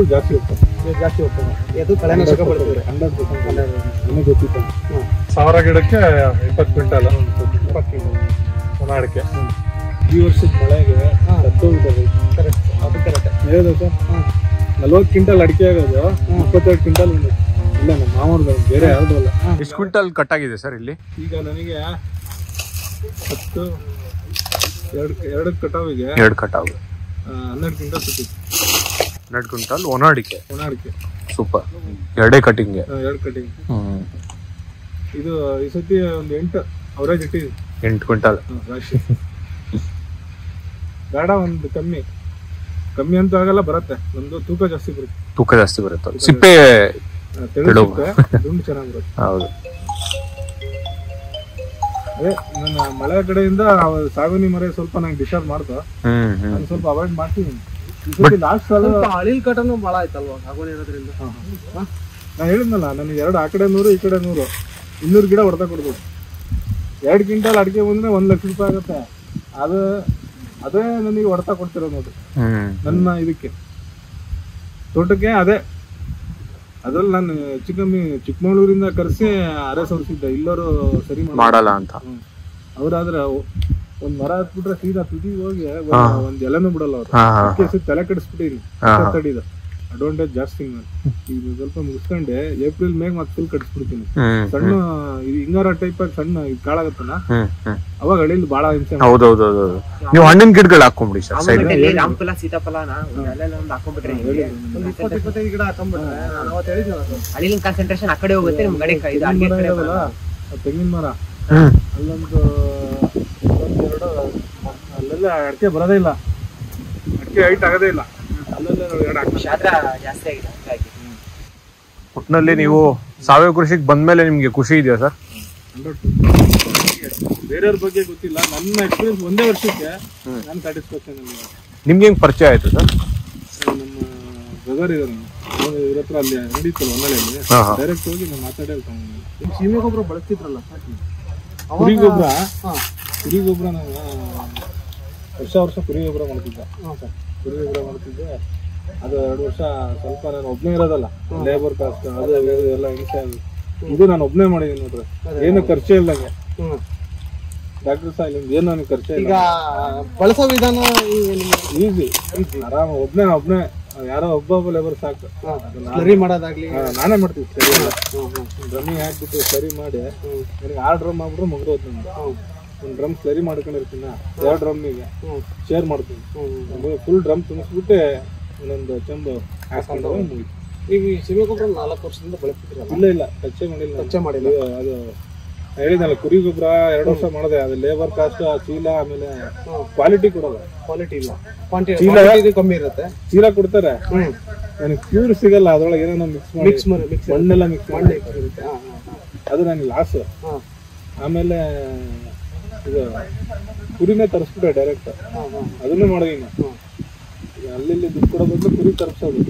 ಇದು ಜಾಸ್ತಿ ಇರುತ್ತೆ. ಜಾಸ್ತಿ ಹೋಗ್ತದೆ ಅದು ಕಳೆನಾಶಕ ಬರ್ತದೆ. 100% ಗೊತ್ತಿತ್ತು. 1000 ಗಿಡಕ್ಕೆ 20 ಕ್ವಿಂಟಲ್ 20 ಕಿಲೋ ಒಣ ಅಡಿಕೆ. ಈ ವರ್ಷದ ಮಳೆಗೆ ಸತ್ತೋಗಿದೆ. ಕರೆಕ್ಟ್ ಅದು ಕರೆಕ್ಟ್ ಹೇಳಿದ್ರು ಸರ್. 40 ಕ್ವಿಂಟಲ್ ಅಡಿಕೆ ಆಗೋದು 22 ಕ್ವಿಂಟಲ್ ಉಂಟು. ಇಲ್ಲ ನಮ್ಮ ಮಾವನದು ಬೇರೆ ಯಾವುದೂ ಅಲ್ಲ. ಎಷ್ಟು ಕ್ವಿಂಟಲ್ ಕಟ್ ಆಗಿದೆ ಸರ್ ಇಲ್ಲಿ? ಈಗ ನನಗೆ 2 ಕಟಾವಿಗೆ 2 ಕಟಾವು 12 ಕ್ವಿಂಟಲ್ ಸಿಕ್ಕಿದೆ. 2 ಕ್ವಿಂಟಲ್ ಒಣ ಅಡಿಕೆ. ಸೂಪರ್. 2 cutting 2 cutting. ಇದು ಈ ಸತಿ ಒಂದು 8 ಅವರೇಜ್ ಇಟ್ಟಿದೆ. 8 ಕ್ವಿಂಟಲ್ ರಾಶಿ ಗಾಢ ಒಂದು ಕಮ್ಮಿ ಕಮ್ಮಿ ಅಂತ ಆಗಲ್ಲ, ಬರುತ್ತೆ. ನಮ್ದು ತೂಕ ಜಾಸ್ತಿ ಬರುತ್ತೆ. ತೂಕ ಜಾಸ್ತಿ ಬರುತ್ತೆ. ಸಿಪ್ಪೆ ತೆಳು ದುಂಡು ಚೆನ್ನಾಗಿ ಬರುತ್ತೆ. ಹೌದು. ನನ್ನ ಮಳೆ ಕಡೆಯಿಂದ ಸಾಗುನಿ ಮರೆ ಸ್ವಲ್ಪ ನಂಗೆ ಡಿಸ್ಟರ್ಬ್ ಮಾಡ್ತು. ನಾನು ಸ್ವಲ್ಪ ಅವಾಯ್ಡ್ ಮಾಡ್ತೀನಿ. ಹಳಿಲ್ ಕಟನು ಭಾಳ ಆಯ್ತಲ್ವಾ ಸಾಗುಣಿ ಇರೋದ್ರಿಂದ? ನಾನು ಹೇಳಿದ್ನಲ್ಲ, ನನಗೆ 2 ಆ ಕಡೆ 100 ಈ ಕಡೆ 100 200 ಗಿಡ ಹೊಡೆತ ಕೊಡ್ಬೋದು. 2 ಕ್ವಿಂಟಲ್ ಅಡಿಕೆ ಬಂದ್ರೆ 1 ಲಕ್ಷ ರೂಪಾಯಿ ಆಗುತ್ತೆ. ಅದೇ ನನಗೆ ಹೊಡೆತ ಕೊಡ್ತಿರೋದು ನೋಡಿ ನನ್ನ ಇದಕ್ಕೆ ತೋಟಕ್ಕೆ. ಅದ್ರಲ್ಲಿ ನಾನು ಚಿಕ್ಕಮಗಳೂರಿಂದ ಕರೆಸಿ ಅರಸ ಹೊರಿಸಿದ್ದೆ. ಇಲ್ಲರೂ ಸರಿ ಮಾಡಲ್ಲ ಅಂತ ಅವರಾದ್ರೆ ಒಂದ್ ಮರ ಹತ್ಬಿಟ್ರೆ ಸೀದಾ ತುದಿ ಹೋಗಿ ಒಂದ್ ಎಲೆನೂ ಬಿಡಲ್ಲ ಅವ್ರು. ತಲೆ ಕಡಿಸ್ಬಿಟ್ಟಿರಿ ತಡಿದ ಅಡ್ವಾಂಟೇಜ್ ಜಾಸ್ತಿ. ಈಗ ಸ್ವಲ್ಪ ಮುಗಿಸ್ಕೊಂಡೆ ಏಪ್ರಿಲ್ ಮೇಗ್ ಮತ್ತೆ ಫುಲ್ ಕಡಿಸ್ಬಿಡ್ತೀನಿ. ಸಣ್ಣ ಹಿಂಗಾರ ಟೈಪ್ ಆಗಿ ಸಣ್ಣ ಕಾಳಾಗತ್ತಲ್ಲ, ಅವಾಗ ಹಳಿಲ್ ಬಾಳ ಹಿಂಸೆ. ನೀವು ಹಣ್ಣಿನ ಗಿಡಗಳು ಹಾಕೊಂಡ್ಬಿಡಿ ಸರ್. ಸೀತಾಫಲನ ಒಂದು ಹಾಕೊಂಡ್ಬಿಟ್ರೆ 20-25 ಗಿಡ ಹಾಕೊಂಡ್ಬಿಟ್ರೆ ಹಳಿಲಿನ ಕಾನ್ಸಂಟ್ರೇಷನ್ ಆ ಕಡೆ ಹೋಗುತ್ತೆ. ನಿಮ್ ಗಡಿ ತೆಂಗಿನ ಮರ ಅಲ್ಲೊಂದು ಅಲ್ಲೆಲ್ಲ ಅಡಿಕೆ ಬರೋದೇ ಇಲ್ಲ, ಅಡಿಕೆ ಹೈಟ್ ಆಗೋದೇ ಇಲ್ಲ. ಒಟ್ಟಿನಲ್ಲಿ ನೀವು ಸಾವಯವ ಕೃಷಿಗೆ ಬಂದ್ಮೇಲೆ ನಿಮ್ಗೆ ಖುಷಿ ಇದೆಯಾ ಸರ್? ಬೇರೆಯವ್ರ ಬಗ್ಗೆ ಗೊತ್ತಿಲ್ಲ, ನನ್ನ ಎಕ್ಸ್ಪೀರಿಯನ್ಸ್ ಒಂದೇ ವರ್ಷಕ್ಕೆ ನಾನು ಸ್ಯಾಟಿಸ್ಫ್ಯಾಕ್ಷನ್. ನಿಮ್ಗೆ ಹೆಂಗ್ ಪರಿಚಯ ಆಯ್ತು ಸರ್? ನಮ್ಮ ಬ್ರದರ್ ಇದ್ದಾರೆ, ಇವ್ರ ಹತ್ರ ಅಲ್ಲಿ ನಡೀತಲ್ಲ ಒನ್ನಲೆಯಲ್ಲಿ ಡೈರೆಕ್ಟ್ ಹೋಗಿ ನಾನು ಮಾತಾಡೋದು. ಸೀಮೆ ಗೊಬ್ಬರ ಬಳಸ್ತಿದ್ರಲ್ಲ, ಕುರಿ ಗೊಬ್ಬರ ನಾನು ವರ್ಷ ಕುರಿ ಗೊಬ್ಬರ ಮಾಡ್ತಿದ್ದೆ. ಕುರಿ ಗೊಬ್ಬರ ಮಾಡ್ತಿದ್ದೆ. ಅದು 2 ವರ್ಷ ಸ್ವಲ್ಪ ನಾನು ಒಬ್ಬನೇ ಇರೋದಲ್ಲ, ಲೇಬರ್ ಕಾಸ್ಟ್ ಅದು ಎಲ್ಲ ಹಿಂಸೆ ಆಗಿದೆ. ಇದು ನಾನು ಒಬ್ಬನೇ ಮಾಡಿದ್ದೀನಿ ನೋಡ್ರಿ, ಏನು ಖರ್ಚೇ ಇಲ್ಲಂಗೆ. ಡಾಕ್ಟರ್ ಸಹ ಇಲ್ಲಿ ಏನು ನನಗೆ ಖರ್ಚೇ ಇಲ್ಲ. ಬಳಸೋ ವಿಧಾನ ಈಸಿ, ಆರಾಮ. ಒಬ್ಬನೇ ಯಾರೋ ಒಬ್ಬ ಲೇಬರ್ ಸಾಕು. ಸರಿ ಮಾಡೋದಾಗ್ಲಿ ನಾನೇ ಮಾಡ್ತೀನಿ. ಸರಿ ಡ್ರಮ್ಮಿ ಹಾಕ್ಬಿಟ್ಟು ಸರಿ ಮಾಡಿ ನನಗೆ ಆ ಡ್ರಮ್ ಆಗ್ಬಿಟ್ರೆ ಮುಗ್ದೋದು. ನನಗೆ 1 ಡ್ರಮ್ ಸರಿ ಮಾಡ್ಕೊಂಡಿರ್ತೀನಿ, 2 ಡ್ರಮ್ಮಿಗೆ ಶೇರ್ ಮಾಡ್ತೀನಿ. ಫುಲ್ ಡ್ರಮ್ ತುಂಬಿಸ್ಬಿಟ್ಟು ಒಂದೊಂದು ಚೆಂಬು ಹಾಸ್ಕೊಂಡು ಮುಗಿತು. ಈಗ ಈ ಸೀಮೆ ಗೊಬ್ಬರ 4 ವರ್ಷದಿಂದ ಬಳಸ್ತಿದ್ದೀರಾ? ಇಲ್ಲ ಕಚ್ಚೆ ಮಾಡಿಲ್ಲ. ಅದು ಹೇಳಿದಲ್ಲ, ಕುರಿ ಗೊಬ್ಬರ 2 ವರ್ಷ ಮಾಡಿದೆ. ಅದು ಲೇಬರ್ ಕಾಸ್ಟ್, ಚೀಲ, ಆಮೇಲೆ ಕ್ವಾಲಿಟಿ ಕೊಡೋಲ್ಲ. ಕ್ವಾಲಿಟಿ ಇಲ್ಲ, ಕ್ವಾಂಟಿಟಿ ಕಮ್ಮಿ ಇರುತ್ತೆ. ಚೀಲ ಕೊಡ್ತಾರೆ, ನನಗೆ ಪ್ಯೂರ್ ಸಿಗಲ್ಲ. ಅದರೊಳಗೆ ಏನೇನೋ ಮಿಕ್ಸ್ ಮಾಡಿ ಮಣ್ಣೆಲ್ಲ ಮಿಕ್ಸ್ ಮಾಡಿ ಇರುತ್ತೆ. ಅದು ನನಗೆ ಲಾಸ್. ಆಮೇಲೆ ಇದು ಕುರಿನೇ ತರಿಸ್ಬಿಟ್ಟೆ ಡೈರೆಕ್ಟ್, ಅದನ್ನು ಮಾಡಿದೀನಿ. ಅಲ್ಲಿ ದುಡ್ಡು ಕೊಡೋ ಬದಲು ಕುರಿ ತರಿಸೋದು.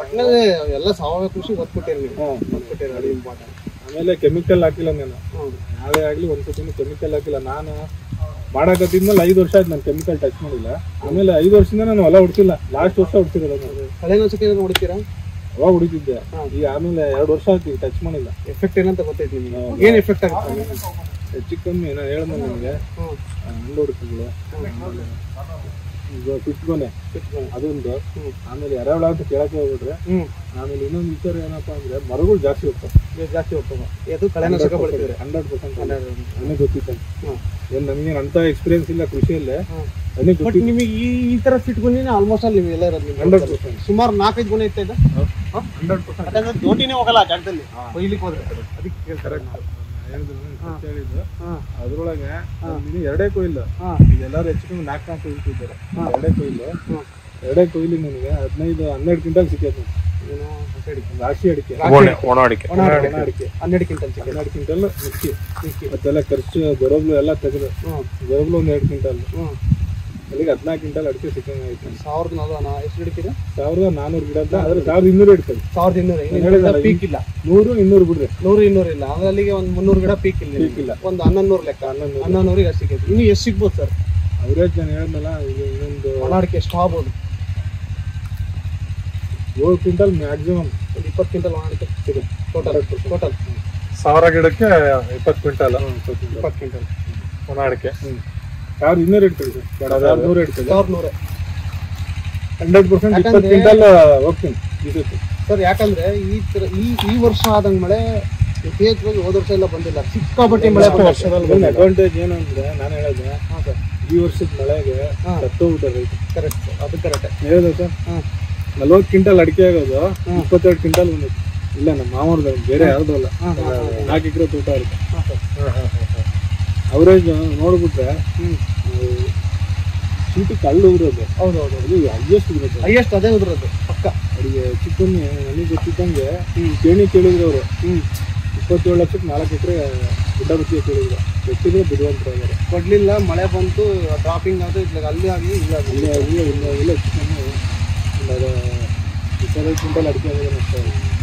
ಒಟ್ಟಿನಲ್ಲಿ ಎಲ್ಲ ಸಾವಯವ ಕೃಷಿ ಒತ್ಬಿಟ್ಟಿರ್ಲಿಲ್ಲ, ಅದು ಇಂಪಾರ್ಟೆಂಟ್. ಆಮೇಲೆ ಕೆಮಿಕಲ್ ಹಾಕಿಲ್ಲ ನಾನು, ನಾವೇ ಆಗಲಿ ಒಂದು ಸತಿ ಕೆಮಿಕಲ್ ಹಾಕಿಲ್ಲ. ನಾನು ಮಾಡಾಕತ್ತಿದ್ಮೇಲೆ 5 ವರ್ಷ ಆಯ್ತು ನಾನು ಕೆಮಿಕಲ್ ಟಚ್ ಮಾಡಿಲ್ಲ. ಆಮೇಲೆ 5 ವರ್ಷದಿಂದ ನಾನು ಹೊಲ ಹೊಡ್ತಿಲ್ಲ, ಲಾಸ್ಟ್ ವರ್ಷ ಹೊಡ್ತಿರಲ್ಲ. ಕಳೆನಾಶಕ ಏನಾದ್ರು ಹೊಡಿತೀರಾ? ಅವಾಗ ಹೊಡಿತಿದ್ದೆ. ಈಗ ಆಮೇಲೆ 2 ವರ್ಷ ಆಯ್ತು ಟಚ್ ಮಾಡಿಲ್ಲ. ಎಫೆಕ್ಟ್ ಏನಂತ ಗೊತ್ತೈತಿ ನಿಮಗೆ? ಏನು ಎಫೆಕ್ಟ್ ಆಗುತ್ತೆ? ಹೆಚ್ಚು ಕಮ್ಮಿ ನಾನು ಹೇಳಿದೆ ನನಗೆ ಅಂಡೋಡ್ಕಿಗಳು, ಈಗ ಕಿಟ್ಕೊನೆ ಅದೊಂದು. ಆಮೇಲೆ ಎರೆಹುಳ ಅಂತ ಕೇಳಕ್ಕೆ ಹೋಗ್ಬಿಟ್ರೆ, ಆಮೇಲೆ ಇನ್ನೊಂದು ವಿಚಾರ ಏನಪ್ಪ ಅಂದ್ರೆ ಮರಗಳು ಜಾಸ್ತಿ ಹೋಗ್ತವೆ. ಅದು ಕಳೆನಾಶಕ ಬಳಸ್ತಾರೆ 100%. ನನಗೆ ಗೊತ್ತಿತ್ತು ಏನು, ನನಗೇನು ಅಂತ ಎಕ್ಸ್ಪೀರಿಯನ್ಸ್ ಇಲ್ಲ ಕೃಷಿಯಲ್ಲೇ. ನಿಮಗೆ ಈ ತರ ಸಿಟ್ಕೊಂಡಿನ ಆಲ್ಮೋಸ್ಟ್ ಅಲ್ಲಿ ಎಲ್ಲ ಇರೋದು 100%. ಸುಮಾರು 4-5 ಗುಣ ಇತ್ತ ಇದೆ 100%. ದೋಟಿನೇ ಹೋಗಲ್ಲ ಜಾಗದಲ್ಲಿ ಕೊಯ್ಲಿಕ್ಕೆ ಹೋದ್ರೆ. ಅದಕ್ಕೆ ಕೇಳ್ತಾರೆ ಹೇಳಿದ್ರು, ಅದ್ರೊಳಗೆ 2 ಕೊಯ್ಲು ಇದೆಲ್ಲರೂ ಹೆಚ್ಚು 4-4 ಇಟ್ಟಿದ್ದಾರೆ. 2 ಕೊಯ್ಲು ನನಗೆ 15-12 ಕ್ವಿಂಟಲ್ ಸಿಕ್ಕೈತೆ. ರಾಶಿ ಅಡಿಕೆ, ಒಣ ಅಡಿಕೆ 12 ಕ್ವಿಂಟಲ್ ಮಿಕ್ಕಿ. ಮತ್ತೆಲ್ಲ ಖರ್ಚು ಗೊರಬ್ಲು ಎಲ್ಲ ತೆಗೆದು ಗೊರಬ್ಲು 1-2 ಕ್ವಿಂಟಲ್, ಅಲ್ಲಿಗೆ 14 ಕ್ವಿಂಟಲ್ ಅಡಿಕೆ ಸಿಕ್ಕಂಗಾಯ್ತು. 1400 ಗಿಡ ಅಂತ, ಆದ್ರೆ 1200 ಇಡ್ತದೆ. 1200 100-200 ಬಿಡ್ರಿ. 100-200 ಇಲ್ಲ ಅಂದ್ರೆ ಅಲ್ಲಿಗೆ ಒಂದು 300 ಗಿಡ ಪೀಕ್ ಇಲ್ಲ. ಒಂದು 1100 ಲೆಕ್ಕ, 1100 ಅಷ್ಟು ಸಿಗುತ್ತೆ. ಇನ್ನು ಎಷ್ಟು ಸಿಗ್ಬೋದು ಸರ್ ಅವರೇಜ್? ನಾನು ಹೇಳಿದ್ನಲ್ಲ, ಈಗ ಇನ್ನೊಂದು ಒಣ ಅಡಿಕೆ ಎಷ್ಟು ಆಗ್ಬೋದು? 7 ಕ್ವಿಂಟಲ್ ಮ್ಯಾಕ್ಸಿಮಮ್ 20 ಕ್ವಿಂಟಲ್ ಒಣಕ್ಕೆ ಸಿಗುತ್ತೆ ಟೋಟಲ್ 1000 ಗಿಡಕ್ಕೆ 20 ಕ್ವಿಂಟಲ್ 20 ಕ್ವಿಂಟಲ್ ಒಣಕ್ಕೆ ಯಾರು 200 ಇಡ್ತೀವಿ ಸರ್ 1100 ಇಡ್ತೀವಿ 1100 100% 20 ಕ್ವಿಂಟಲ್ ಹೋಗ್ತೀನಿ ಇದು ಸರ್ ಯಾಕಂದ್ರೆ ಈ ವರ್ಷ ಆದಂಗ ಮಳೆ ಯಥೇಚ್ಛವಾಗಿ ಹೋದ ವರ್ಷ ಎಲ್ಲ ಬಂದಿಲ್ಲ ಸಿಕ್ಕಾಪಟ್ಟೆ ಮಳೆ ವರ್ಷದಲ್ಲಿ ಬಂದ ಅಡ್ವಾಂಟೇಜ್ ಏನು ಅಂದ್ರೆ ನಾನು ಹೇಳಿದೆ ಹಾ ಸರ್ ಈ ವರ್ಷದ ಮಳೆಗೆ ಸತ್ತೋಗ್ತಾರೆ ರೈತ ಕರೆಕ್ಟ್ ಅದು ಕರೆಕ್ಟ್ ಹೇಳಿದ ಸರ್ ಹಾ 40 ಕ್ವಿಂಟಲ್ ಅಡಿಕೆ ಆಗೋದು 22 ಕ್ವಿಂಟಲ್ ಬಂದಿತ್ತು ಇಲ್ಲ ನಮ್ಮ ಮಾವನವ್ರು ಬೇರೆ ಯಾರ್ದು ಅಲ್ಲ 4 ಎಕರೆ ತೋಟ ಇರುತ್ತೆ ಅವರೇಜ್ ನೋಡ್ಬಿಟ್ರೆ ಚೀಟಿ ಕಲ್ಲು ಉದುರೋದು ಹೌದೌದು ಅದು ಹೈಯೆಸ್ಟ್ ಉದುರೋದು ಹೈಯೆಸ್ಟ್ ಅದೇ ಉದುರೋದು ಪಕ್ಕ ಅಡಿಗೆ ಚಿಕ್ಕನ್ನೇ ನನಗೆ ಗೊತ್ತಿದ್ದಂಗೆ ಕೇಣಿ ಕೇಳಿದ್ರವರು 27 ಲಕ್ಷಕ್ಕೆ 4 ಎಕರೆ ಗುಡ್ಡ ಬುತ್ತಿಗೆ ಕೇಳಿದ್ರು ಎಷ್ಟಿದ್ರು ಬಿಡುವಂತಾರೆ ಕೊಡಲಿಲ್ಲ ಮಳೆ ಬಂತು ಡ್ರಾಪಿಂಗ್ ಆಯಿತು ಇಟ್ಲಾಗ ಅಲ್ಲಿ ಆಗಿ ಇಲ್ಲ ಇಲ್ಲ ಇಲ್ಲ ಚಿಕ್ಕನ್ನೇ ಒಂದು 20 ಕ್ವಿಂಟಲ್ ಅಡಿಕೆ ಆಗಿದೆ ಅಷ್ಟೇ